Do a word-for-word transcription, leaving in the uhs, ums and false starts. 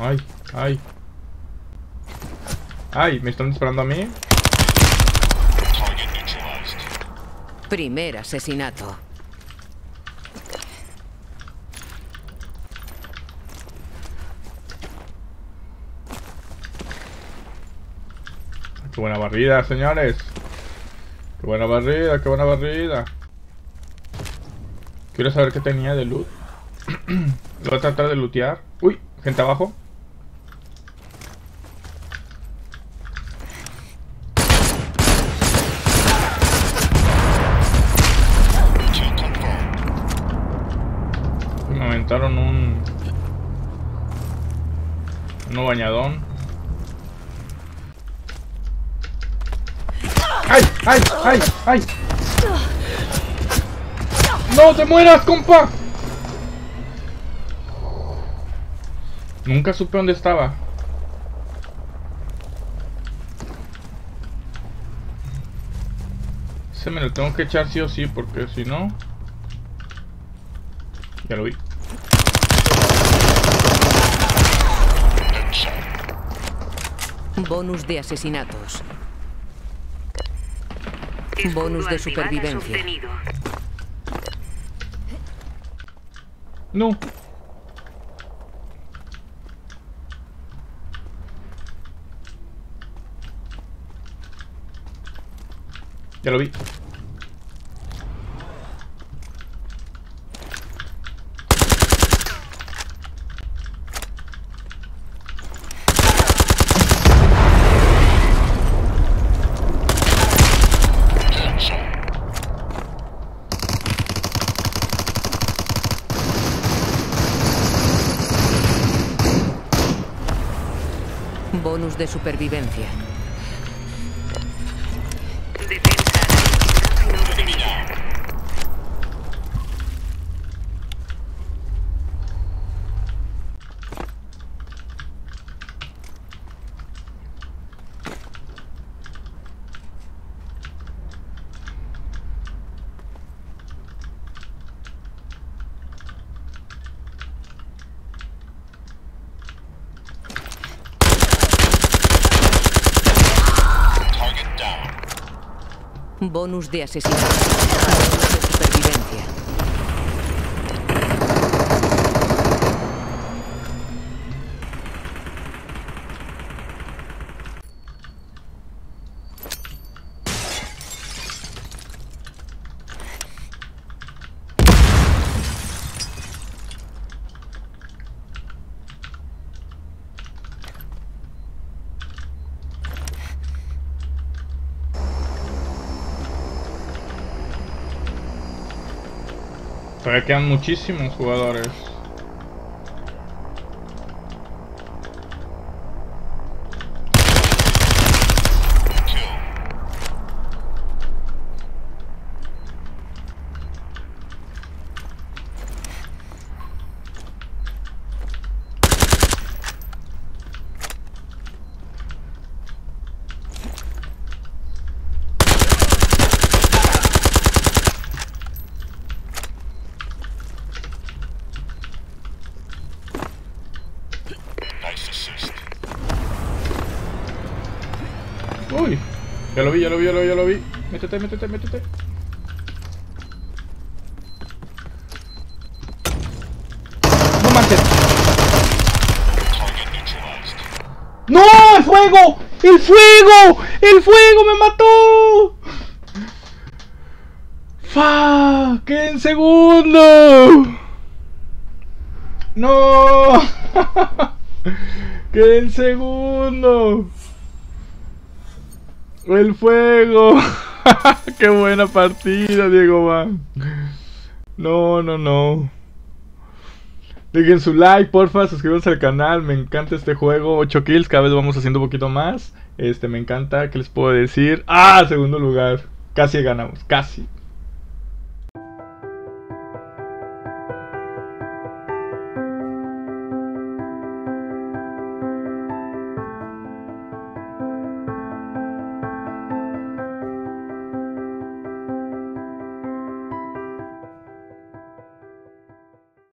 Ay, ay. Ay, ¿me están disparando a mí? Primer asesinato. Qué buena barrida, señores. Qué buena barrida, qué buena barrida. Quiero saber qué tenía de loot. Lo voy a tratar de lootear. Uy, gente abajo. Me aventaron un... un bañadón. ¡Ay! ¡Ay! ¡Ay! ¡Ay! ¡No te mueras, compa! Nunca supe dónde estaba. Ese me lo tengo que echar sí o sí, porque si no... Ya lo vi. Bonus de asesinatos. Bonus de supervivencia. No. Ya lo vi. Bonus de supervivencia. Bonus de asesinato. Bonus de supervivencia. Todavía quedan muchísimos jugadores. Uy, ya lo vi, ya lo vi, ya lo vi, ya lo vi. Métete, métete, métete. No manches. ¡No! ¡El fuego! ¡El fuego! ¡El fuego me mató! ¡Fa! ¡Qué en segundo! ¡No! ¡Qué en segundo! ¡El fuego! ¡Qué buena partida, Diego Man! No, no, no. Dejen su like, porfa, suscríbanse al canal. Me encanta este juego. ocho kills, cada vez vamos haciendo un poquito más. Este, me encanta, ¿qué les puedo decir? ¡Ah! Segundo lugar. Casi ganamos, casi.